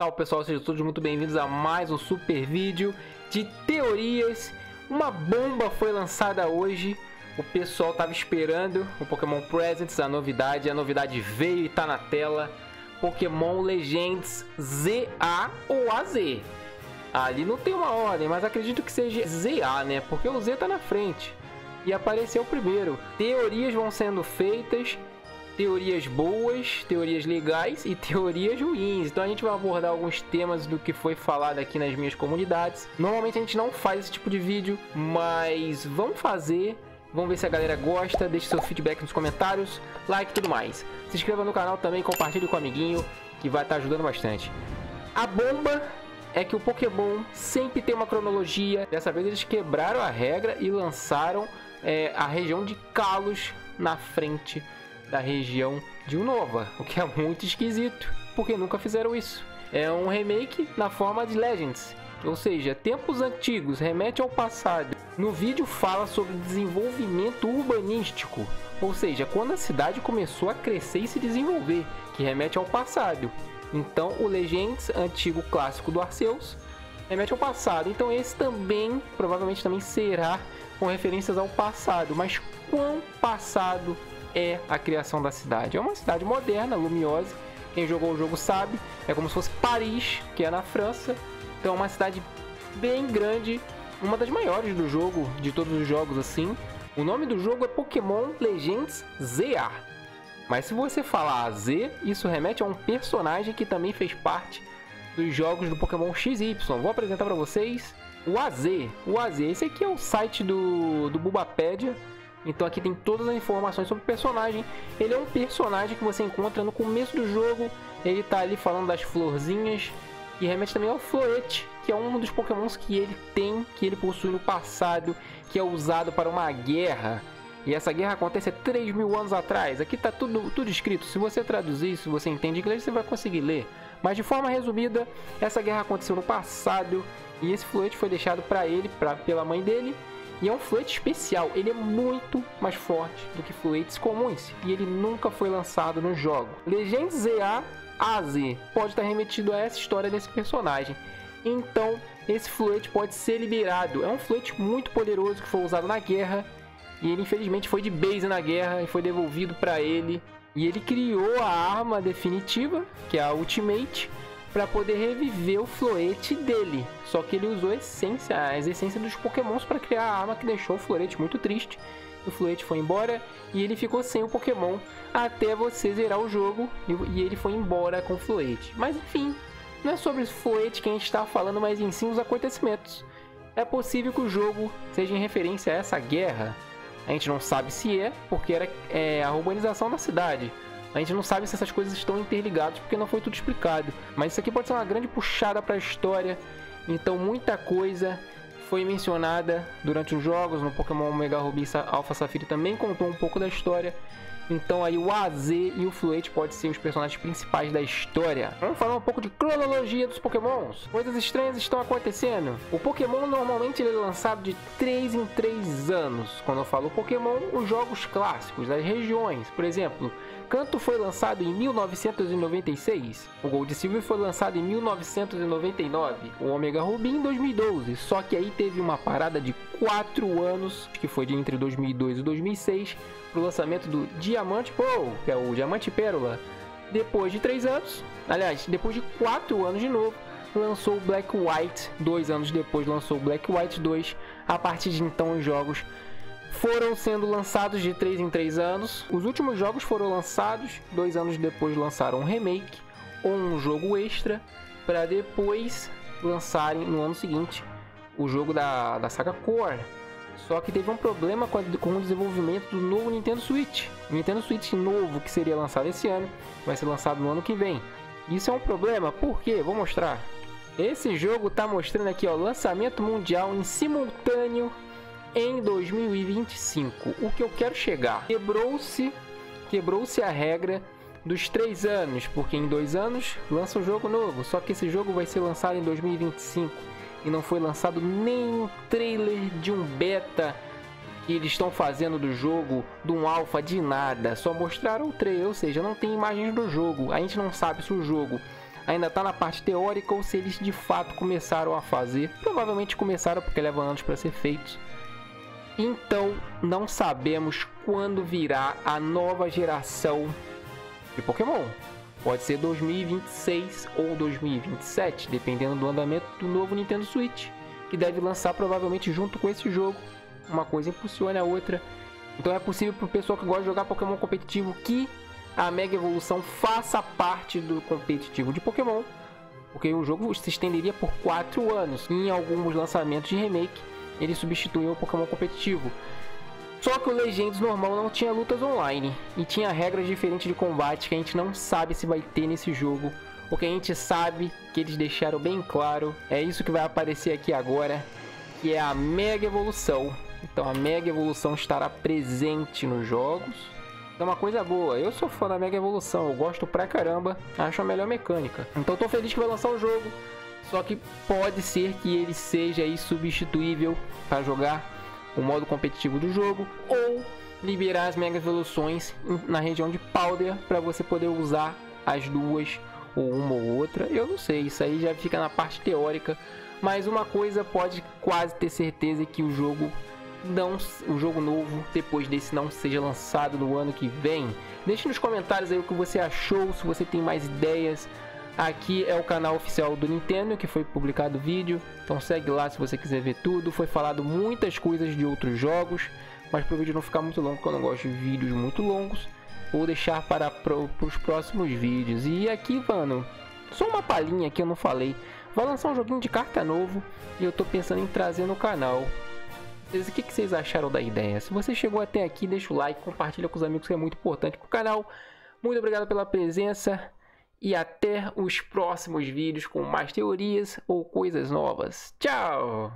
Olá pessoal, sejam todos muito bem-vindos a mais um super vídeo de teorias. Uma bomba foi lançada hoje, o pessoal estava esperando o Pokémon Presents, a novidade veio e tá na tela, Pokémon Legends ZA ou AZ. Ali não tem uma ordem, mas acredito que seja ZA, né? Porque o Z tá na frente e apareceu primeiro. Teorias vão sendo feitas. Teorias boas, teorias legais e teorias ruins. Então a gente vai abordar alguns temas do que foi falado aqui nas minhas comunidades. Normalmente a gente não faz esse tipo de vídeo, mas vamos fazer. Vamos ver se a galera gosta. Deixe seu feedback nos comentários, like e tudo mais. Se inscreva no canal também, compartilhe com o amiguinho, que vai estar ajudando bastante. A bomba é que o Pokémon sempre tem uma cronologia. Dessa vez eles quebraram a regra e lançaram a região de Kalos na frente da região de Unova, o que é muito esquisito, porque nunca fizeram isso. É um remake na forma de Legends, ou seja, tempos antigos, remete ao passado. No vídeo fala sobre desenvolvimento urbanístico, ou seja, quando a cidade começou a crescer e se desenvolver, que remete ao passado. Então o Legends, antigo clássico do Arceus, remete ao passado. Então esse também, provavelmente também será com referências ao passado, mas quão passado é a criação da cidade? É uma cidade moderna, luminosa, quem jogou o jogo sabe, é como se fosse Paris, que é na França. Então é uma cidade bem grande, uma das maiores do jogo, de todos os jogos assim. O nome do jogo é Pokémon Legends ZA, mas se você falar AZ, isso remete a um personagem que também fez parte dos jogos do Pokémon XY. Vou apresentar para vocês o AZ. Esse aqui é o site do Bulbapedia. Então aqui tem todas as informações sobre o personagem. Ele é um personagem que você encontra no começo do jogo. Ele tá ali falando das florzinhas. E remete também ao Floette, que é um dos pokémons que ele tem, que ele possui no passado, que é usado para uma guerra. E essa guerra acontece há 3 mil anos atrás. Aqui tá tudo escrito. Se você traduzir, se você entende inglês, você vai conseguir ler. Mas de forma resumida, essa guerra aconteceu no passado. E esse Floette foi deixado para ele, pela mãe dele. E é um Floette especial, ele é muito mais forte do que Floettes comuns, e ele nunca foi lançado no jogo. Legends ZA AZ pode estar remetido a essa história desse personagem. Então esse Floette pode ser liberado. É um Floette muito poderoso que foi usado na guerra, e ele infelizmente foi de base na guerra e foi devolvido para ele. E ele criou a arma definitiva, que é a Ultimate, para poder reviver o Floette dele. Só que ele usou as essências dos pokémons para criar a arma, que deixou o Floette muito triste. O Floette foi embora e ele ficou sem o pokémon até você zerar o jogo, e ele foi embora com o Floette. Mas enfim, não é sobre o Floette que a gente está falando, mas em si os acontecimentos. É possível que o jogo seja em referência a essa guerra. A gente não sabe se é, porque era a urbanização da cidade. A gente não sabe se essas coisas estão interligadas, porque não foi tudo explicado. Mas isso aqui pode ser uma grande puxada para a história. Então muita coisa foi mencionada durante os jogos. No Pokémon Omega Ruby e Alpha Sapphire também contou um pouco da história. Então aí o AZ e o Floette podem ser os personagens principais da história. Vamos falar um pouco de cronologia dos pokémons. Coisas estranhas estão acontecendo. O pokémon normalmente ele é lançado de 3 em 3 anos. Quando eu falo pokémon, os jogos clássicos, das regiões. Por exemplo, Kanto foi lançado em 1996. O Gold Silver foi lançado em 1999. O Omega Ruby em 2012. Só que aí teve uma parada de 4 anos, que foi de entre 2002 e 2006, para o lançamento do Diamante Pérola, que é o Diamante Pérola. Depois de 3 anos, aliás, depois de 4 anos de novo, lançou o Black White. 2 anos depois lançou o Black White 2. A partir de então os jogos foram sendo lançados de 3 em 3 anos. Os últimos jogos foram lançados, 2 anos depois lançaram um remake ou um jogo extra, para depois lançarem no ano seguinte o jogo da saga Core. Só que teve um problema com o desenvolvimento do novo Nintendo Switch. O Nintendo Switch novo, que seria lançado esse ano, vai ser lançado no ano que vem. Isso é um problema, por quê? Vou mostrar. Esse jogo tá mostrando aqui, ó, lançamento mundial em simultâneo em 2025. O que eu quero chegar? Quebrou-se a regra dos 3 anos, porque em 2 anos lança um jogo novo. Só que esse jogo vai ser lançado em 2025. E não foi lançado nenhum trailer de um beta que eles estão fazendo do jogo, de um alpha, de nada. Só mostraram o trailer, ou seja, não tem imagens do jogo. A gente não sabe se o jogo ainda tá na parte teórica ou se eles de fato começaram a fazer. Provavelmente começaram porque leva anos para ser feito. Então não sabemos quando virá a nova geração de Pokémon. Pode ser 2026 ou 2027, dependendo do andamento do novo Nintendo Switch, que deve lançar provavelmente junto com esse jogo. Uma coisa impulsiona a outra. Então é possível para o pessoal que gosta de jogar Pokémon competitivo que a Mega Evolução faça parte do competitivo de Pokémon, porque o jogo se estenderia por 4 anos. E em alguns lançamentos de remake, ele substituiu o Pokémon competitivo. Só que o Legends normal não tinha lutas online e tinha regras diferentes de combate que a gente não sabe se vai ter nesse jogo. O que a gente sabe que eles deixaram bem claro é isso que vai aparecer aqui agora, que é a Mega Evolução. Então a Mega Evolução estará presente nos jogos. É uma coisa boa. Eu sou fã da Mega Evolução, eu gosto pra caramba, acho a melhor mecânica. Então tô feliz que vai lançar o jogo. Só que pode ser que ele seja aí substituível para jogar o modo competitivo do jogo, ou liberar as Mega Evoluções na região de Powder para você poder usar as duas, ou uma ou outra. Eu não sei, isso aí já fica na parte teórica, mas uma coisa pode quase ter certeza, que o jogo novo depois desse não seja lançado no ano que vem. Deixe nos comentários aí o que você achou, se você tem mais ideias. Aqui é o canal oficial do Nintendo, que foi publicado o vídeo, então segue lá se você quiser ver tudo. Foi falado muitas coisas de outros jogos, mas para o vídeo não ficar muito longo, porque eu não gosto de vídeos muito longos, vou deixar para os próximos vídeos. E aqui, mano, só uma palhinha que eu não falei, vai lançar um joguinho de carta novo e eu tô pensando em trazer no canal. O que vocês acharam da ideia? Se você chegou até aqui, deixa o like, compartilha com os amigos, que é muito importante para o canal. Muito obrigado pela presença. E até os próximos vídeos com mais teorias ou coisas novas. Tchau!